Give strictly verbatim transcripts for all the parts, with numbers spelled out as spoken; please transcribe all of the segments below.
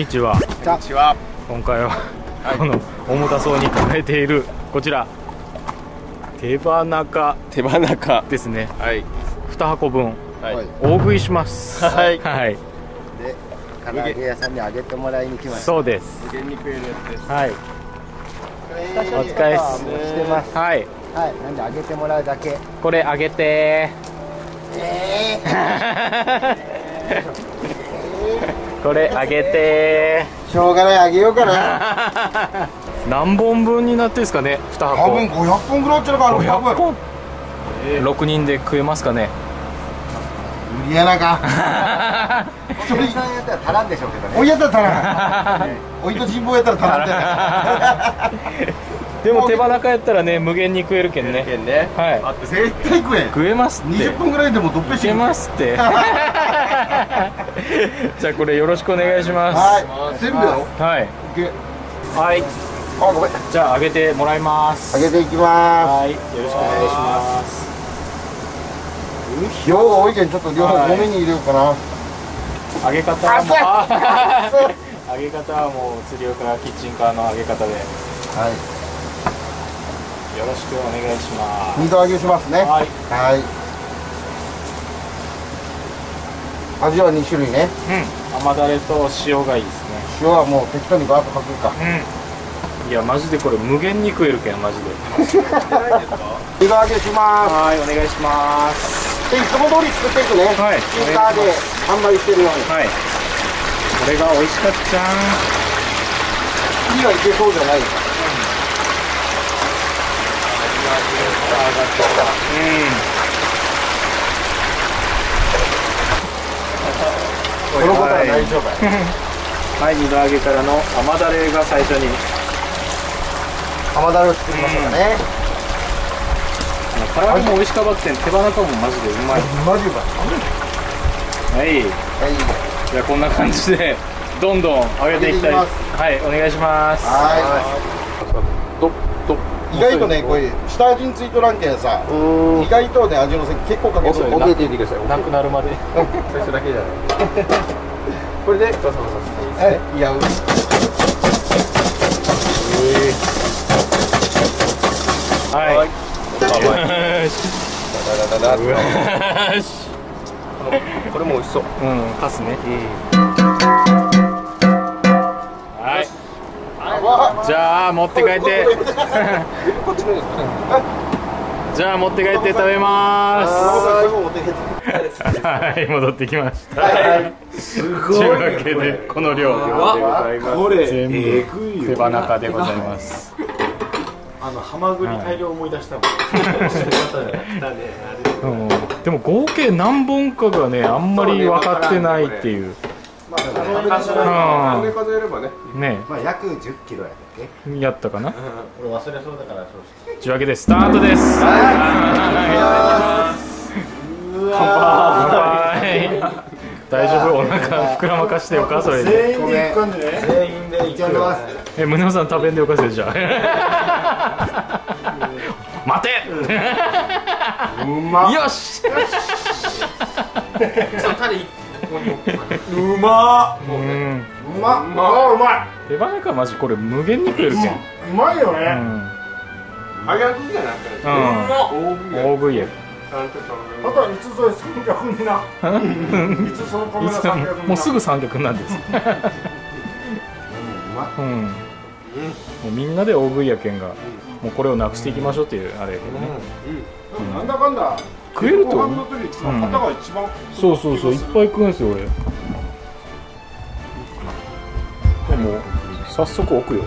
にちは。こんにちは。今回は、はい、この重たそうに抱えているこちら手羽中手羽中ですね。はい。二箱分、はい、大食いします。はい。はい。で、唐揚げ屋さんにあげてもらいに来ました。そうです。無限に食えるやつです。はい。お疲れしてます。はい。はい。なんであげてもらうだけ。これあげてー。これあげてー。しょうがない、あげようかな。何本分になってですかね、二箱。多分五百本ぐらいじゃないかな。五百本。六人で食えますかね。無理やなか。お客さんやったら足らんでしょうけどね。おいやったら足らん。おいと人望やったら足らんで。でも手羽中やったらね、無限に食えるけんね。はい。絶対食え。食えますって。二十分ぐらいでもどっぺし。食えますって。じゃあこれよろしくお願いします。はい。全部だよ。はい。はい。あ、ごめん。じゃああげてもらいます。あげていきます。はい。よろしくお願いします。量多いけんちょっと量多めに入れようかな。揚げ方はもう揚げ方はもう釣り用からキッチンカーの揚げ方で。はい。よろしくお願いします。二度揚げしますね。はい。味は二種類ね。うん。甘だれと塩がいいですね。塩はもう適当にバーッとかけるか。うん。いやマジでこれ無限に食えるけんマジで。二度揚げします。はい、お願いします。でいつも通り作っていくね。はい。スーパーで販売してるように。はい。これが美味しかったじゃん。次はいけそうじゃないか。うん。このことは大丈夫。はい、二度揚げからの甘だれが最初に。甘だれを作りましょうかね。唐揚げも美味しかばってん、手羽中もマジでうまい。マジうまい。はい。はい。じゃあこんな感じでどんどん揚げていきたい。はい、お願いします。はい。意外とね、これ下味についとらんけんさ、意外とね、味のせ結構かけてる。覚えていてください。なくなるまで。最初だけじゃない。これで、そうそうそう。はい、いや、うまい。はい。これも美味しそう。うん、かすね。はい。じゃあ持って帰ってじゃあ持って帰って食べまーす。はい、戻ってきました。すごいというわけでこの量でございます。これ全部手羽中でございます。あのハマグリ大量思い出したもん。でも合計何本かがねあんまり分かってないっていう。まあ、何で数えればね、まあ約じゅっキロやったっけ？やったかな？俺忘れそうだからそうして。というわけでスタートです。乾杯。大丈夫？お腹膨らまかしてよかそれで。全員で行くんでね。全員で行きます。え、宗男さん食べんでよかそれじゃあ。待て。よし。そうタレ。うまっ、うまっ、うまい。手羽中マジこれ無限に食えるけん。うまいよね。早食いじゃなくて大食いや。あとはいつぞや三脚にな。いつその米が三脚にな。もうすぐ三脚なんです。うん。もうみんなで大食いやけんが、もうこれをなくしていきましょうっていうあれやけどね。なんだかんだ。食えると思う。そうそうそう、いっぱい食うんですよ俺。でも早速置くよ。こ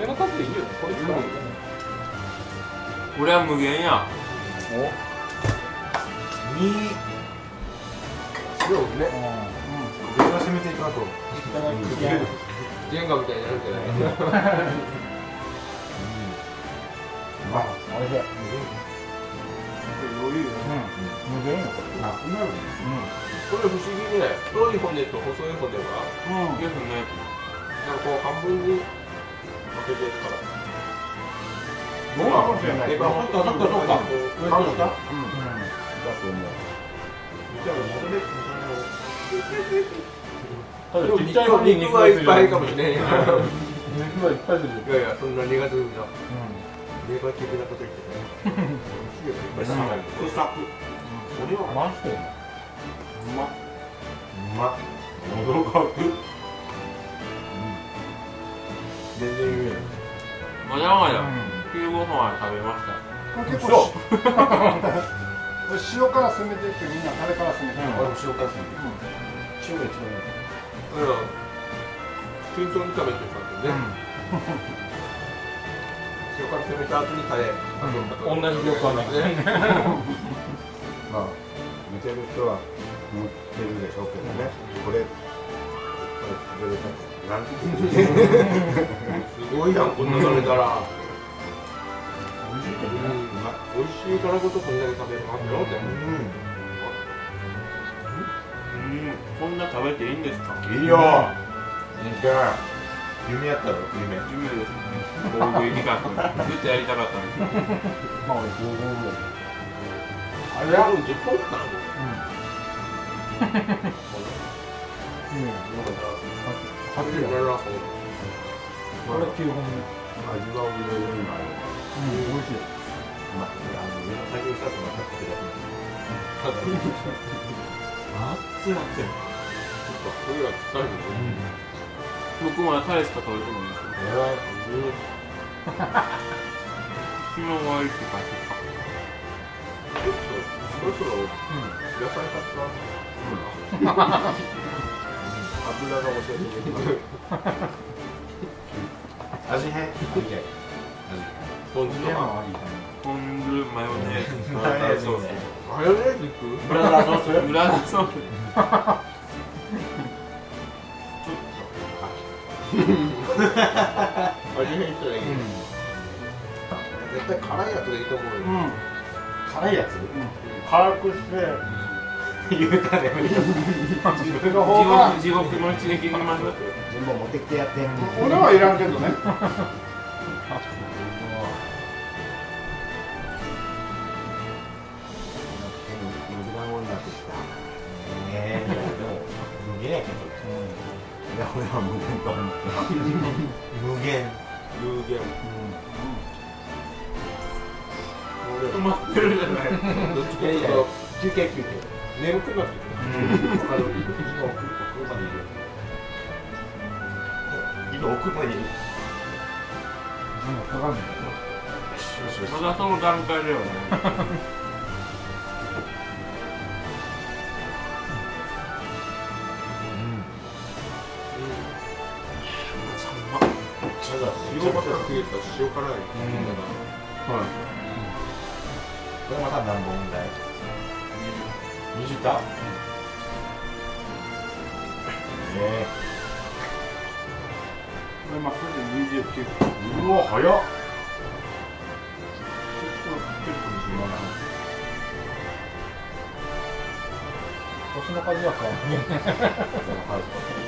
れの数でいいよ。これは無限や。に。量ね。うん。どうしてみていかと。いただきます。ジェンガみたいになるけど。まあ、あれだ。余裕。うん。無限よ。なくなる。うん。これ不思議ね。太い骨と細い骨が。うん。よくね。なんかこう半分に。うまっ。 全然言えない。まだまだ昼ご飯は食べました。結構塩から攻めてってみんなタレから攻めて。俺も塩から攻めて。塩が一番いい。うん。均等に食べてる感じね。塩から攻めた後にタレ。同じ量感ですね。まあ見てる人は見てるでしょうけどね。これ。 すごいやん、こんな食べたら。美味しいからこそこんなに食べるのあったろって。こんな食べていいんですか？いいよ。夢やったろ、夢。夢ですね。大食い企画、ずっとやりたかったんですよ。まあ、俺五合目。あれはもう十本かな。 うん。 油が教えてくれる。味変。ポン酢マヨネーズ。マヨネーズ。マヨネーズいく？ブラザーソース。ブラザーソース。味変したらいい。絶対辛いやつがいいと思うよ。辛いやつ。辛くして。 言うたね。地獄の一撃にまず。全部持ってきてやってんの。俺はいらんけどね。無限。無限。止まってるじゃない。どっちかいいや。休憩休憩。 眠くなってまだその段階だよね。塩辛い。これまた何本問題。 にじゅった？ えこれまっすぐにじゅうきゅう。うわ早っ。年の数は変わんね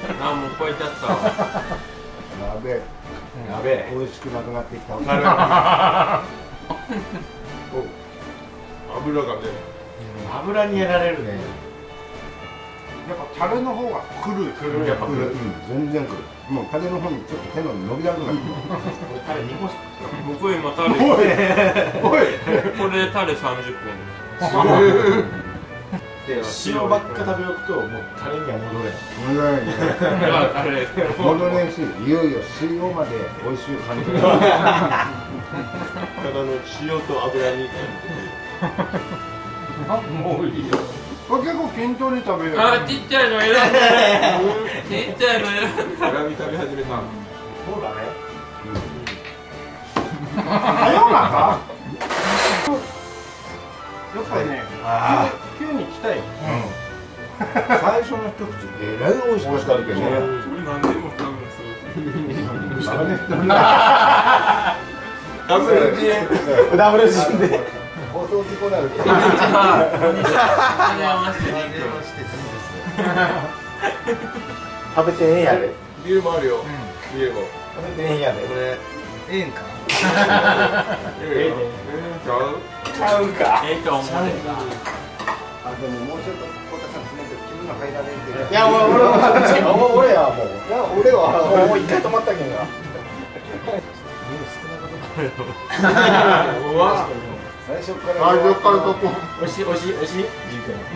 え。あもう超えちゃったわ。やべえやべえ、美味しくなくなってきた。油がね、 油にやられるね。やっぱタレの方がくるくる、やっぱくる、全然くる。もうタレの方にちょっと手の伸びだくなる。タレにこしか。僕今タレ。おいおい。これタレさんじゅっぷん。塩ばっか食べよくともうタレには戻れない。戻れないし、いよいよ塩まで美味しい感じ。ただの塩と油に。 もういいよ。これ結構均等に食べる。あ、ちっちゃいの選んだ。ちっちゃいの選んだ。ラミ食べ始めた。そうだね。あ、ようなんか。やっぱりね、急に来たい。最初の一口、えらい美味しかったけどね。何でも食べるんですよ。ダブルジン。ダブルジンで。 放送事故なる。こんにちは。はじめまして。はじめまして。そうです。食べてえんやで。ビールもあるよ。ビールも。食べてえんやで。これ。ええんか。ええちゃう。ちゃうか。ええと思う。あ、でももうちょっと小田さん詰めて自分の間でいって。いや、俺俺俺やもう。いや、俺はもう一回止まったけんが。うわ。最初から最初からどこ。おしおしおし。う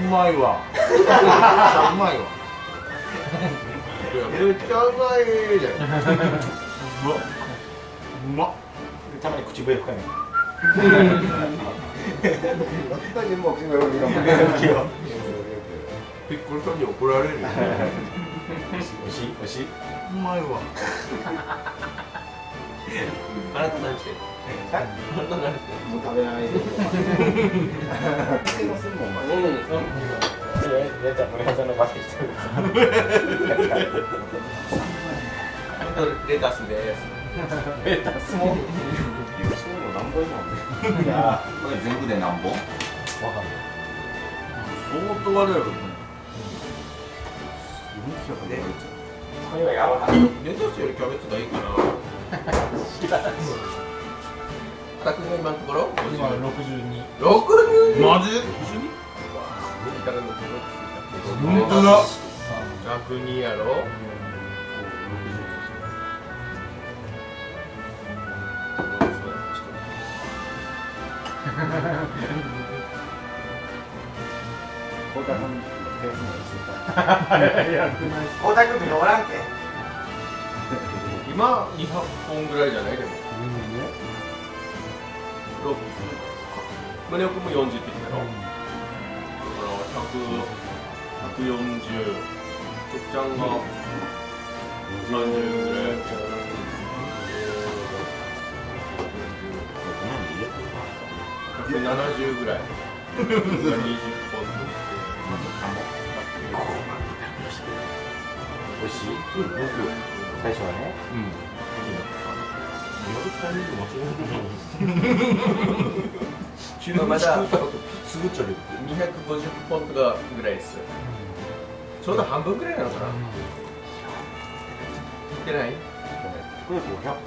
まいわ。うまいわ。めっちゃうまいじゃん。うまっ。たまに口笛吹かない。ピッコロさんに怒られる。おしおし。うまいわ。あなた何してる？あなた何してる？もう食べない。手もすんもんま。うんうん。やちゃん村さんのバスケしてる。レタスです。レタスも何本今？いや、これ全部で何本？わかんない。相当あれやろ。これはやわらかい。レタスよりキャベツがいいかな。価格の今のところ？今六十二。六十二？マジ？本当だ。百二やろ。こうたくんのペースもこうたくんのおらんけ今にひゃっぽんぐらいじゃないでも胸奥もよんじゅうって言ってたのだからひゃく、ひゃくよんじゅうとっちゃんがさんじゅうぐらい七十ぐらい。二十本。これ美味しい。僕最初はね。うん。まだすぐちょる。二百五十本とかぐらいですよ。ちょうど半分ぐらいなのかな。いってない？これ五百本ある。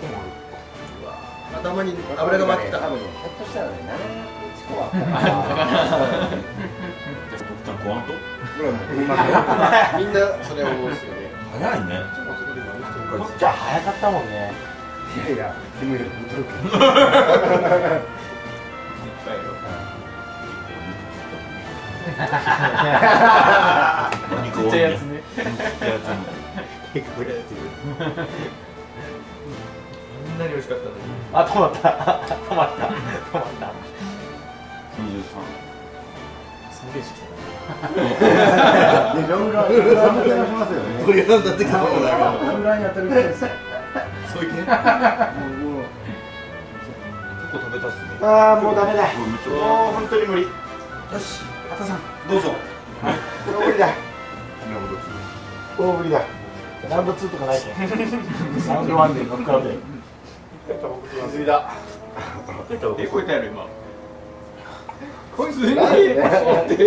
頭に油が回ってた。多分ひょっとしたらね、ななひゃくちこはあった。じゃあ、徳ちゃん、ご飯と？みんなそれを思うんですよね。早いね。徳ちゃん、早かったもんね。いやいや、でもよく見とるけど。ちっちゃいやつね。ちっちゃいやつね。これやってる。何美味しかったのに。あ、止まった。止まった。止まった。二十三。すげえしてた。で、ロングラン。ロングランしますよね。これがだってかもだけど。ロングランやってるみたいです。そういう系。もう結構食べたっすね。ああ、もうダメだ。もう本当に無理。よし、あたさんどうぞ。これ無理だ。大ぶりだ。ラウンドツーとかないけ。ラウンドワンで乗っかって。水煮だ。手こいたやろ今。こいつ何？手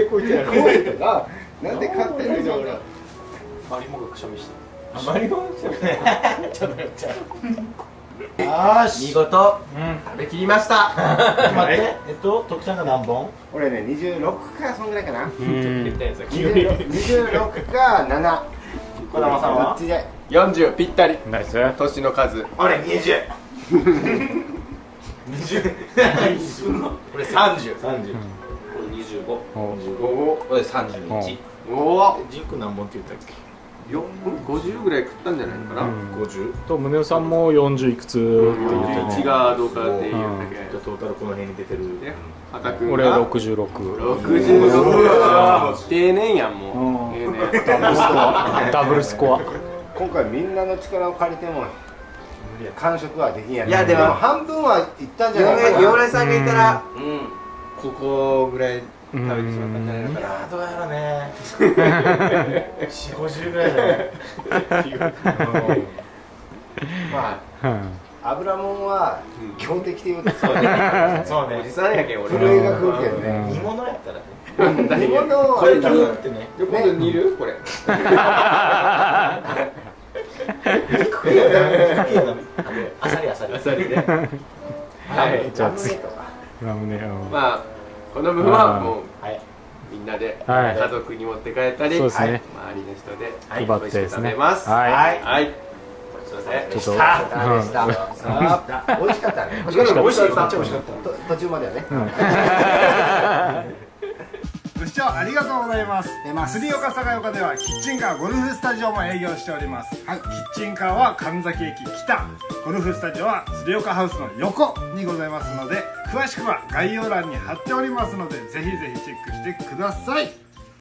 こいたやろ。なんで勝手にじゃん。マリモがくしゃみした。マリモがくしゃみした。ちょっとやっちゃう。よし。見事食べきりました。待って。えっと徳ちゃんが何本？俺ね二十六かそんぐらいかな。二十六か七。小玉さんは？四十ぴったり。ナイス。年の数。俺二十。二十、これ三十、三十、これ二十五、二十五、これ三十一。おお、ジンク何本って言ったっけ？四、五十ぐらい食ったんじゃないかな？五十。と宗男さんも四十いくつって言ってね。一がどうかって言うんだけど、トータルこの辺に出てる。俺は六十六。六十六。定年やんもう。定年。ダブルスコア。今回みんなの力を借りても。完食はできんやね。いやでも半分はいったんじゃないかな。洋来さんがいたらここぐらい食べてしまったんじゃないかな。いやどうやらね四五十ぐらいじゃない。まあ油もんは基本的ということですね。そうね。おじさんやけん俺。これが食うけどね。煮物やったらね。煮物はこれ食うってね。今度煮るこれ。食えない食えないあさりあさりあさりね。はい、じゃあ次とかラムネをまあこの部分はもうみんなで家族に持って帰ったり周りの人で配って食べます。はいちょっと、美味しかったね。美味しかった。途中まではね。ご視聴ありがとうございます。三岡酒岡ではキッチンカーゴルフスタジオも営業しております。キッチンカーは神崎駅北、ゴルフスタジオは三岡ハウスの横にございますので、詳しくは概要欄に貼っておりますので、ぜひぜひチェックしてください。